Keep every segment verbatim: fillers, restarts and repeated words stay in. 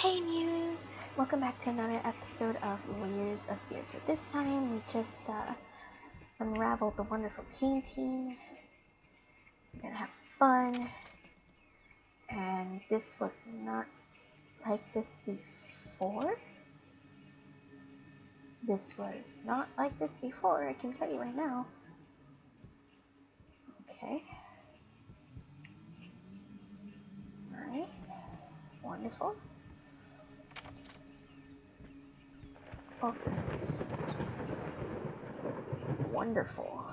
Hey Muse! Welcome back to another episode of Layers of Fear. So this time we just uh, unraveled the wonderful painting. We're gonna have fun. And this was not like this before. This was not like this before, I can tell you right now. Okay. Alright. Wonderful. Oh, this is just wonderful.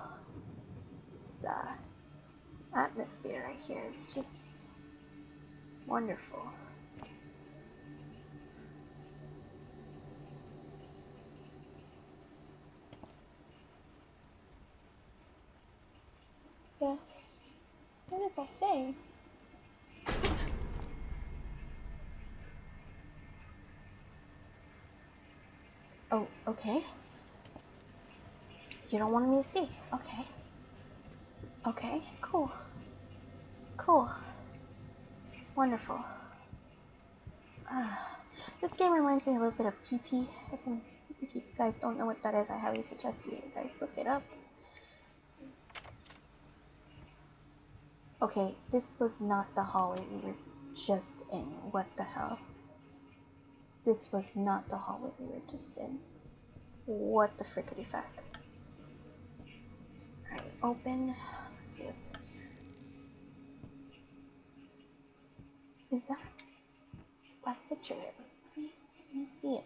This uh, atmosphere right here is just wonderful. Yes. What did I say? Oh, okay. You don't want me to see. Okay. Okay, cool. Cool. Wonderful. Uh, this game reminds me a little bit of P T. I think if you guys don't know what that is, I highly suggest you guys look it up. Okay, this was not the hallway we were just in. What the hell? This was not the hallway we were just in. What the frickity fuck? Alright, open. Let's see what's in here. Is that black picture there? Let me, let me see it.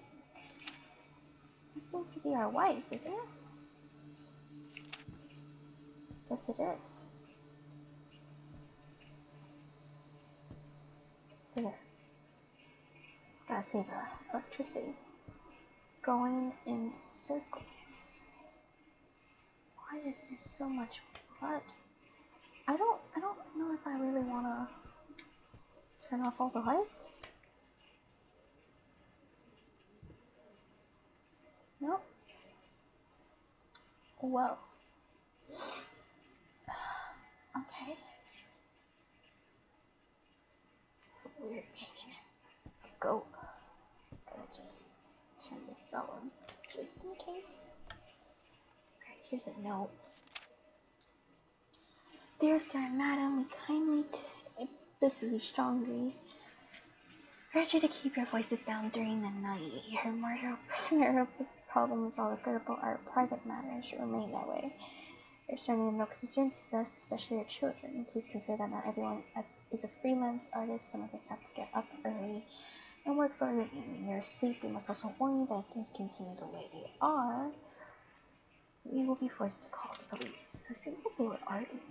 It's supposed to be our wife, isn't it? Yes, it is. Sit there. Gotta save uh, electricity. Going in circles. Why is there so much blood? I don't I don't know if I really wanna turn off all the lights. Nope. Whoa. Okay. It's a weird painting. Go. Gotta just turn this on just in case. Alright, here's a note. Dear Sir Madam, we kindly busily strongly urge you to keep your voices down during the night. Your marital problems, while agreeable, are private matters. Remain that way. There's certainly no concern to us, especially your children. Please consider that not everyone is a freelance artist. Some of us have to get up early and work for a living. When you're asleep, we must also warn you that if things continue the way they are, we will be forced to call the police. So it seems like they were arguing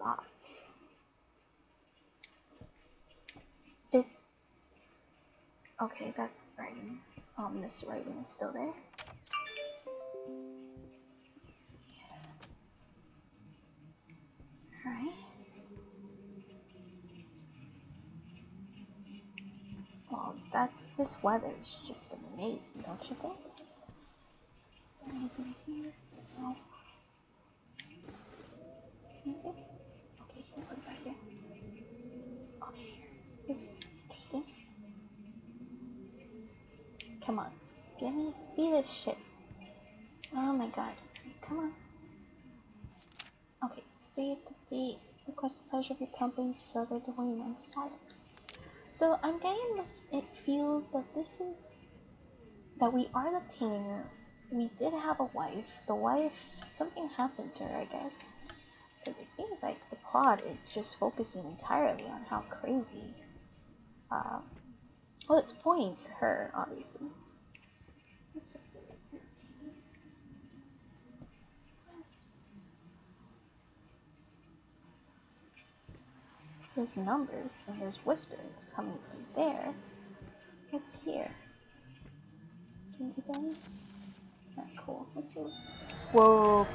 a lot. Did... Okay, that writing, um, this writing is still there. Let's see. Alright. Well, that's, this weather is just amazing, don't you think? Is there anything here? No. Anything? Okay, here, put it back here. Okay, here. This one, interesting. Come on. Let me see this shit. Oh my god. Come on. Okay, save the date. Request the pleasure of your company to celebrate the wedding on Saturday. So I'm getting the, it feels that this is, that we are the painter. We did have a wife. The wife, something happened to her, I guess. Because it seems like the plot is just focusing entirely on how crazy, uh, well, it's pointing to her, obviously. That's okay. There's numbers, and there's whispers coming from there. What's here? Is there any? Not cool. Let's see. Whoa.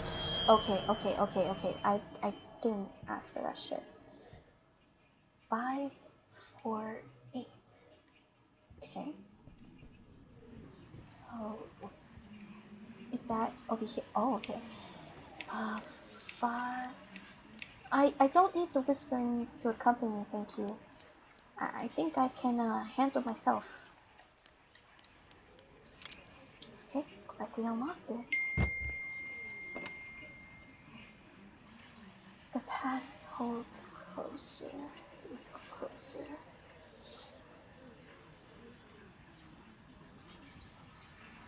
Okay, okay, okay, okay. I, I didn't ask for that shit. Five, four, eight. Okay. So, is that over here? Oh, okay. Uh, five. I, I don't need the whisperings to accompany me, thank you. I, I think I can uh, handle myself. aquí a monster. The past holds closer, closer.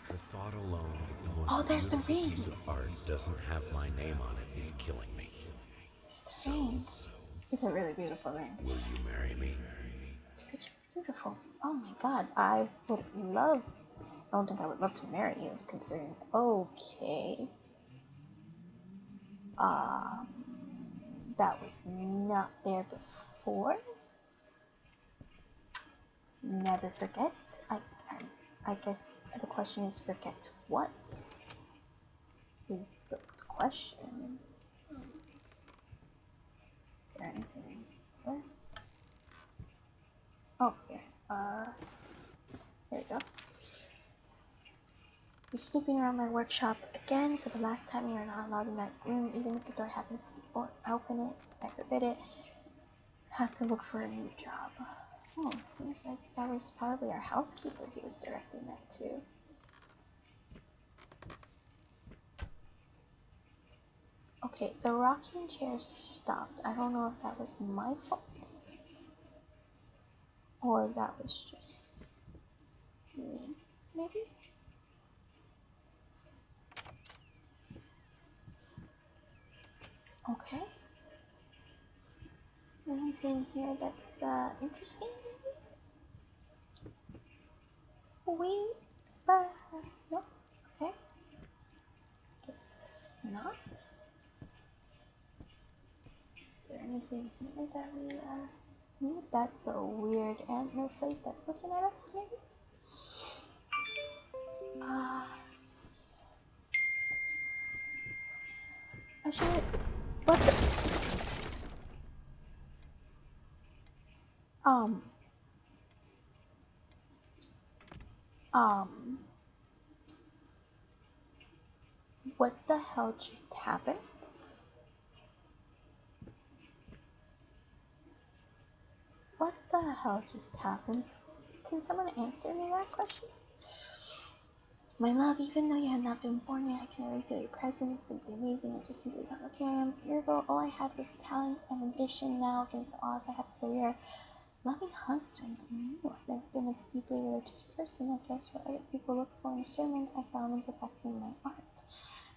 The thought alone that the most oh, there's the ring. Piece of art doesn't have my name on it is killing me. There's the so, ring. It's a really beautiful ring. Will you marry me? Such a beautiful. Oh my God, I would love. I don't think I would love to marry you, considering. Okay. Um, that was not there before. Never forget. I, I, I guess the question is forget what? Is the question? Is there anything here? Oh, here. Uh, here we go. You're snooping around my workshop again for the last time. You're not allowed in that room, even if the door happens to be open. It, I forbid it. Have to look for a new job. Oh, it seems like that was probably our housekeeper he was directing that to. Okay, the rocking chair stopped. I don't know if that was my fault or that was just me, maybe? Okay. Anything here that's uh, interesting? We, uh, no, okay. Guess not. Is there anything here that we uh, need? That's a weird antler face that's looking at us, maybe? Ah, uh, let's see. I should. What the? Um. Um. What the hell just happened? What the hell just happened? Can someone answer me that question? My love, even though you have not been born yet, I can already feel your presence. It's simply amazing. I just simply don't look here. I am irritable. All I had was talent and ambition. Now, against the odds, I have a career. Loving husband, no, I've never been a deeply religious person. I guess what other people look for in a sermon, I found in perfecting my art.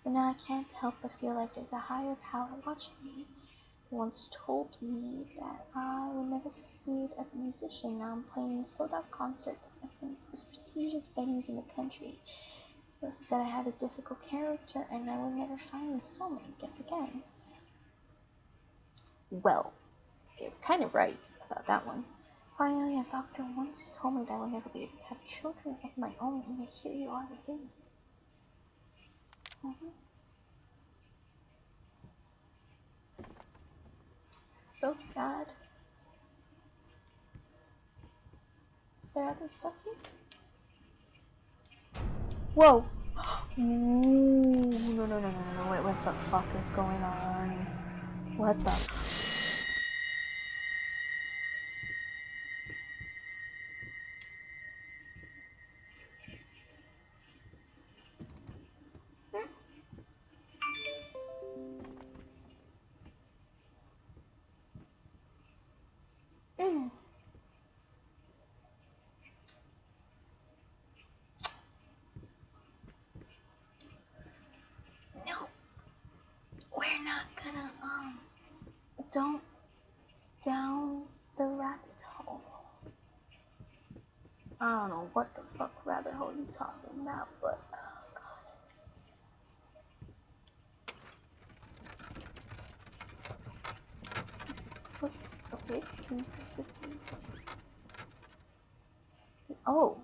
But now I can't help but feel like there's a higher power watching me. Who once told me that I would never succeed as a musician. Now I'm playing a sold-out concert at some of the most prestigious venues in the country. Rose said I had a difficult character and I would never find a soulmate. Guess again. Well, you're kind of right about that one. Finally, a doctor once told me that I would never be able to have children of my own, and here you are within me. Mm-hmm. So sad. Is there other stuff here? Whoa! No, no, no, no, no, no, wait, what the fuck is going on? What the? Don't down the rabbit hole. I don't know what the fuck rabbit hole you talking about, but oh god. Is this supposed to be okay? It seems like this is oh.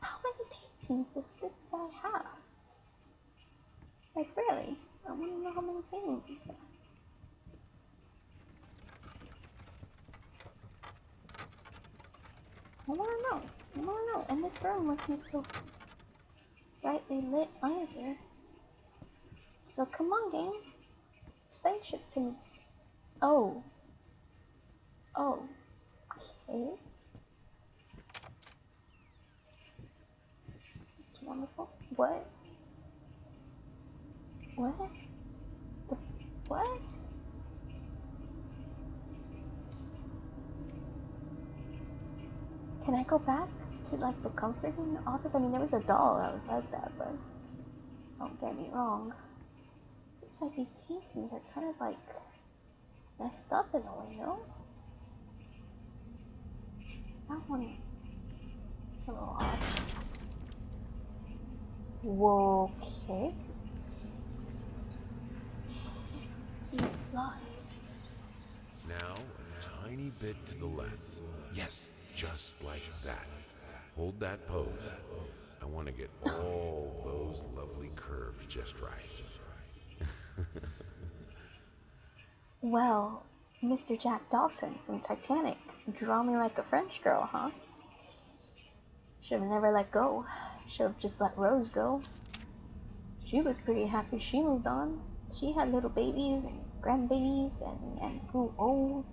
How many paintings does this guy have? Like really? I wanna know how many paintings he's got. I wanna know, I wanna know, and this room wasn't so brightly lit either. So come on, game, explain shit to me. Oh, oh, okay. It's just wonderful. What? What? The what? Can I go back to like the comforting office? I mean, there was a doll that was like that, but don't get me wrong. Seems like these paintings are kind of like messed up in a way, no? That one is a little odd. Whoa, okay. Deep lies. Now, a tiny bit to the left. Yes, just like that. Hold that pose. I want to get all those lovely curves just right. Well, Mister Jack Dawson from Titanic, draw me like a French girl, huh? Should have never let go. Should have just let Rose go. She was pretty happy she moved on. She had little babies and grandbabies and, and grew old.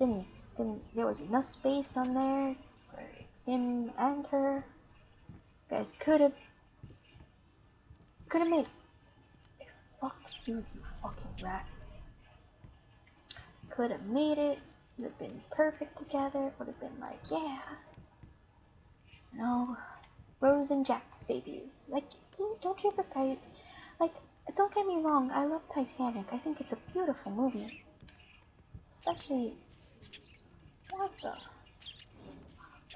Didn't, didn't, there was enough space on there for him and her. You guys could have, could have made. Fuck you, you fucking rat. Could have made it, would have been perfect together, would have been like, yeah. You know, Rose and Jack's babies. Like, don't you ever guys, like, don't get me wrong, I love Titanic. I think it's a beautiful movie. Especially, what the fuck?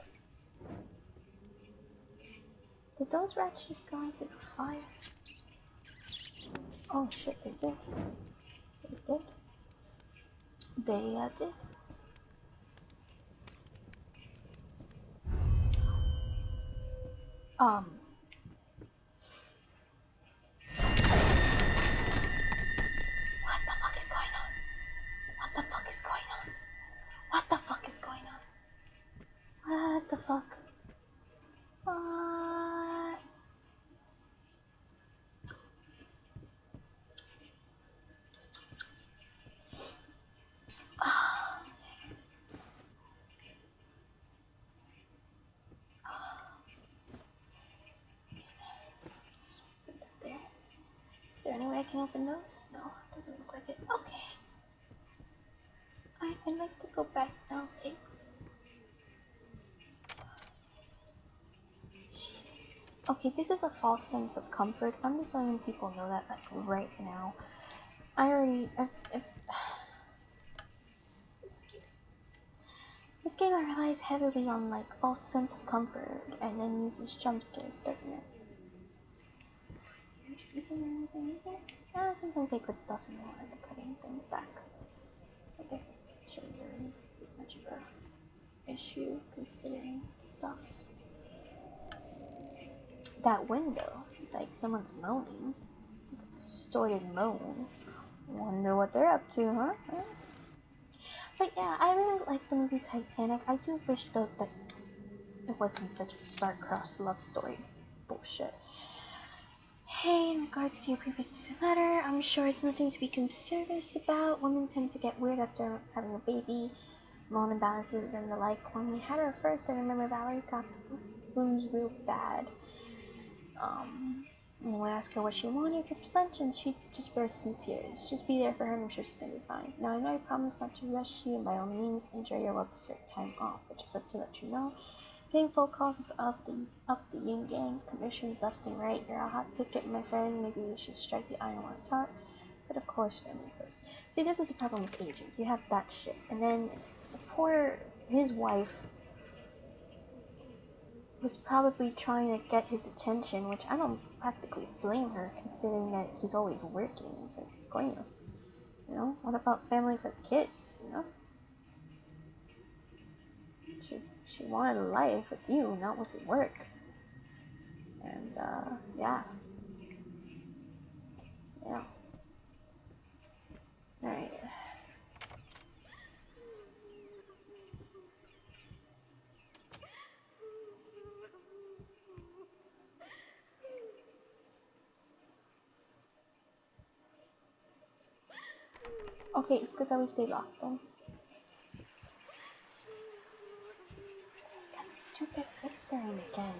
Did those rats just go into the fire? Oh shit, they did. They did. They uh, did. Um. What the fuck is going on? What the fuck is going on? What the fuck is going on? What the fuck? What? Can I open those? No, it doesn't look like it. Okay. I, I'd like to go back now, thanks. Jesus Christ. Okay, this is a false sense of comfort. I'm just letting people know that, like, right now. I already... I, I, this game... This game, I relies heavily on, like, false sense of comfort, and then uses jump scares, doesn't it? Isn't there anything in here? Ah, sometimes they put stuff in there when they're putting things back. I guess it's really much of an issue considering stuff. That window is like someone's moaning. A distorted moan. Wonder what they're up to, huh? But yeah, I really like the movie Titanic. I do wish though that it wasn't such a star-crossed love story bullshit. Hey, in regards to your previous letter, I'm sure it's nothing to be serious about. Women tend to get weird after having a baby, hormone imbalances and the like. When we had her first, I remember Valerie got the wounds real bad. Um, and when I asked her what she wanted for luncheon, she just burst into tears. Just be there for her, and I'm sure she's going to be fine. Now, I know I promised not to rush you, and by all means, enjoy your well-deserved time off, but just have to let you know. Getting phone calls up the, up the yin gang, commissions left and right, you're a hot ticket, my friend, maybe you should strike the iron once hot, but of course family first. See, this is the problem with agents, you have that shit, and then the poor, his wife, was probably trying to get his attention, which I don't practically blame her, considering that he's always working for Goya. You know, what about family for kids, you know? She, she wanted a life with you, not with work. And, uh, yeah. Yeah. Alright. Okay, it's good that we stay locked then. Stupid whispering again.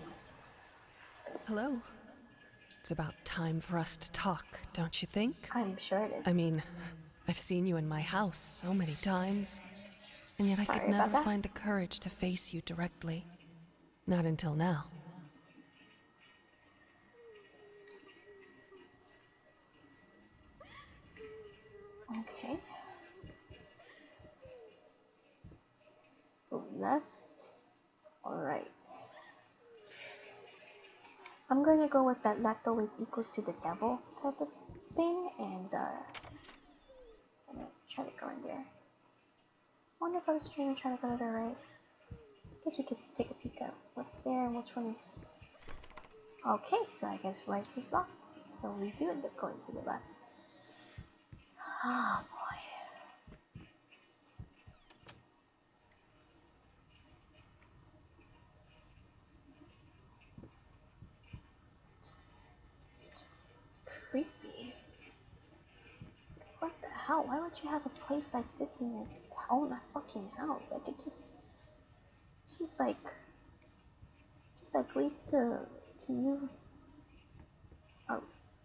It's Hello. It's about time for us to talk, don't you think? I'm sure it is. I mean, I've seen you in my house so many times, and yet I Sorry could never that. find the courage to face you directly. Not until now. Okay. Go left. Alright. I'm gonna go with that left always equals to the devil type of thing, and uh, I'm gonna try to go in there. I wonder if I was trying to try to go to the right. I guess we could take a peek at what's there and which one is. Okay, so I guess right is locked. So we do end up going to the left. Oh boy. It's just creepy. What the hell? Why would you have a place like this in your own fucking house? Like it just. Just like, just like leads to to you are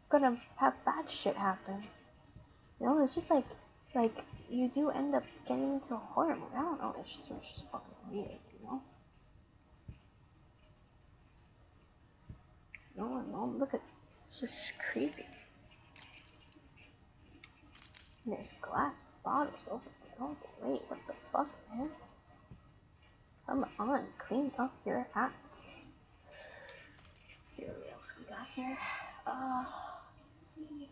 gonna have bad shit happen. You know, it's just like like you do end up getting into a horror movie. I don't know. It's just it's just fucking weird, you know. No, no, look at this. It's just creepy. And there's glass bottles open all the way. What the fuck, man? Come on, clean up your acts. Let's see what else we got here. Uh, let's see.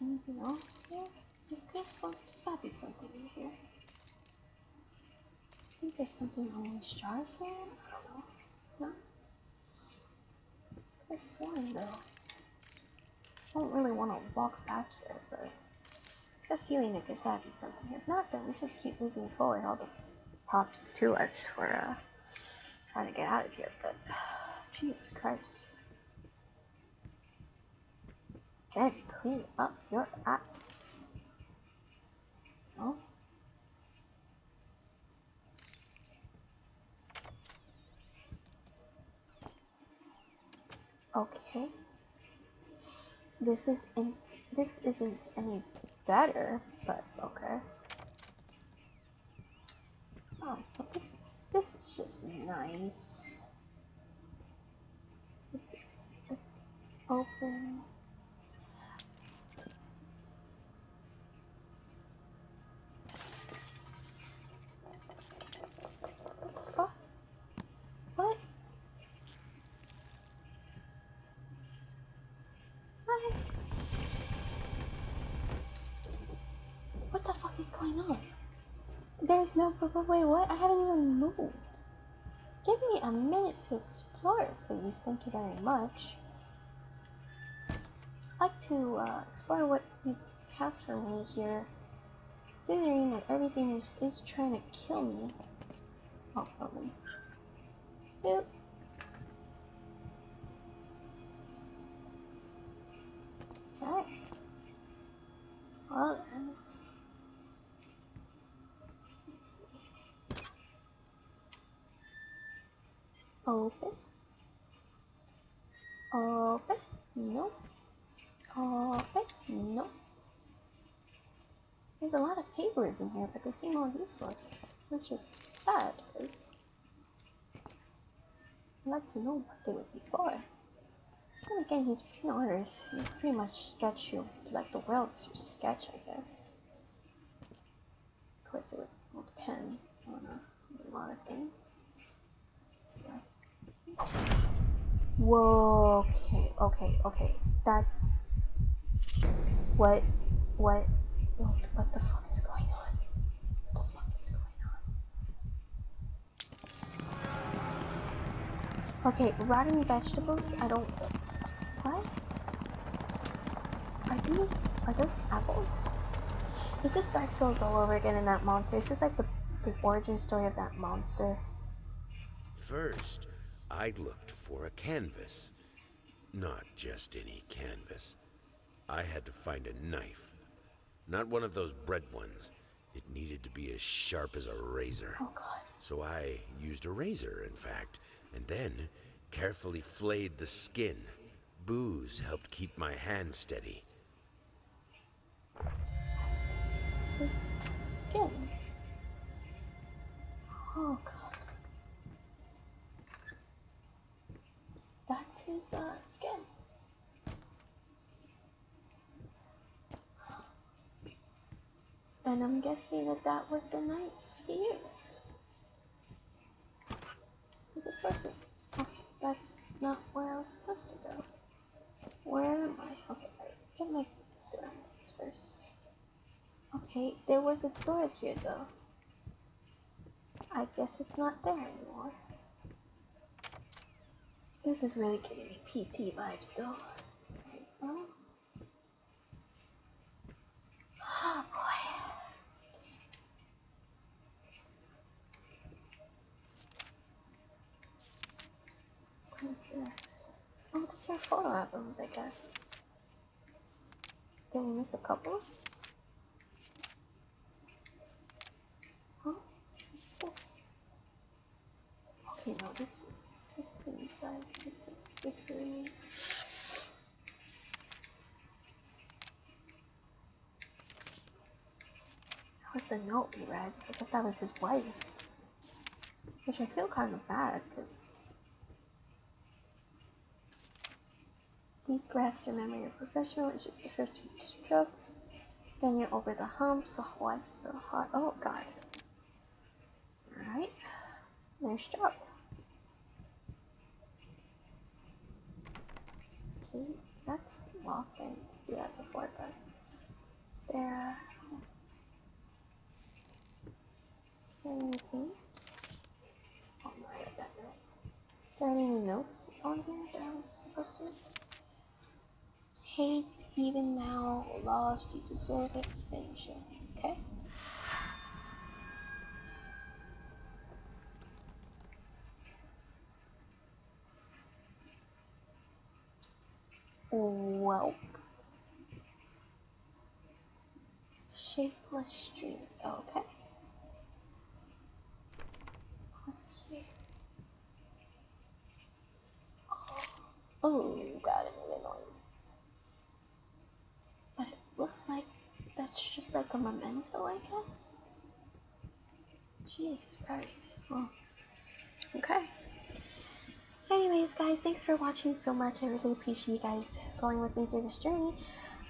Anything else here? I think there's gotta be something in here. I think there's something on these jars here. I don't know. No? This is one though. I don't really want to walk back here, but I have a feeling that there's gotta be something here. If not, then we just keep moving forward all the props to us for uh, trying to get out of here, but Jesus Christ. Again, clean up your act. No? Okay. This isn't this isn't any better, but okay. Oh, but this is, this is just nice. It's open. What the fuck? What? What? What the fuck is going on? There's no proper way. What? I haven't even moved. Give me a minute to explore, please. Thank you very much. I'd like to uh, explore what you have for me here. Considering that everything is, is trying to kill me. Oh, probably. Boop. Alright. Well then. Open. Open. No. Open. No. There's a lot of papers in here, but they seem all useless, which is sad, because I'd like to know what they would be for. And again, he's pre-orders. He pretty much sketch you. Like the world is your sketch, I guess. Of course, it would depend on a lot of things. So. Whoa, okay, okay, okay. That. What? What? What? What the fuck is going on? What the fuck is going on? Okay, rotten vegetables. I don't. What? Are these? Are those apples? Is this Dark Souls all over again in that monster? Is this like the the origin story of that monster? First, I looked for a canvas. Not just any canvas. I had to find a knife. Not one of those bread ones. It needed to be as sharp as a razor. Oh, God. So I used a razor, in fact, and then Carefully flayed the skin. Booze helped keep my hand steady. The skin. Oh god. That's his uh, skin. And I'm guessing that that was the knife he used. Was it first one? Okay, that's not where I was supposed to go. Where am I? Okay, alright. Get my surroundings first. Okay, there was a door here though. I guess it's not there anymore. This is really giving me P T vibes though. Right, well. Oh boy. What is this? Oh, these are photo albums, I guess. Did we miss a couple? Huh? What's this? Okay, no, this is... This seems like this is this room is that was the note we read. I guess that was his wife, which I feel kind of bad because deep breaths. Remember, you're professional. It's just the first few strokes. Then you're over the hump. So why so hard? Oh god! All right, nice job. That's locked. I didn't see that before, but is there, uh, is there anything? Oh no, I read that note. Is there any notes on here that I was supposed to read? Hate, even now, lost, you deserve it, finish it. Okay. Well, shapeless dreams. Oh, okay. What's here? Oh, oh god, it made a noise. But it looks like that's just like a memento, I guess. Jesus Christ. Well, okay. Anyways, guys, thanks for watching so much. I really appreciate you guys going with me through this journey.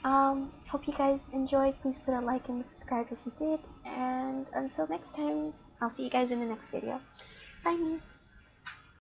Um, hope you guys enjoyed. Please put a like and subscribe if you did. And until next time, I'll see you guys in the next video. Bye, memes.